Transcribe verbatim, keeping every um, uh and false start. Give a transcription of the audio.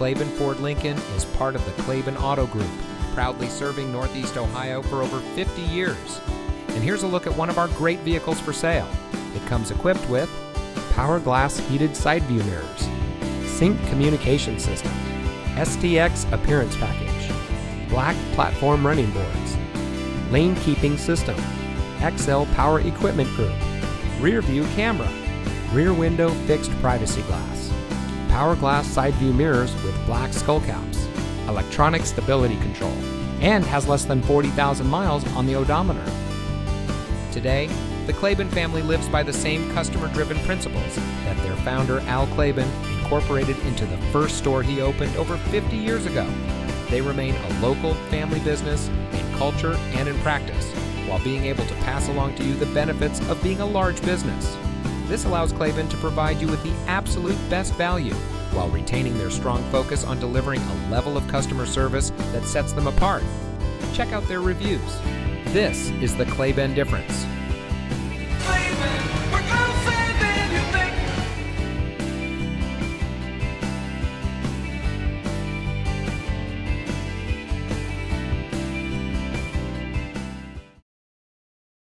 Klaben Ford Lincoln is part of the Klaben Auto Group, proudly serving Northeast Ohio for over fifty years. And here's a look at one of our great vehicles for sale. It comes equipped with power glass heated side view mirrors, Sync communication system, S T X appearance package, black platform running boards, lane keeping system, X L power equipment group, rear view camera, rear window fixed privacy glass, power glass side view mirrors with black skull caps, electronic stability control, and has less than forty thousand miles on the odometer. Today, the Klaben family lives by the same customer-driven principles that their founder, Al Klaben, incorporated into the first store he opened over fifty years ago. They remain a local family business in culture and in practice, while being able to pass along to you the benefits of being a large business. This allows Klaben to provide you with the absolute best value, while retaining their strong focus on delivering a level of customer service that sets them apart. Check out their reviews. This is the Klaben difference.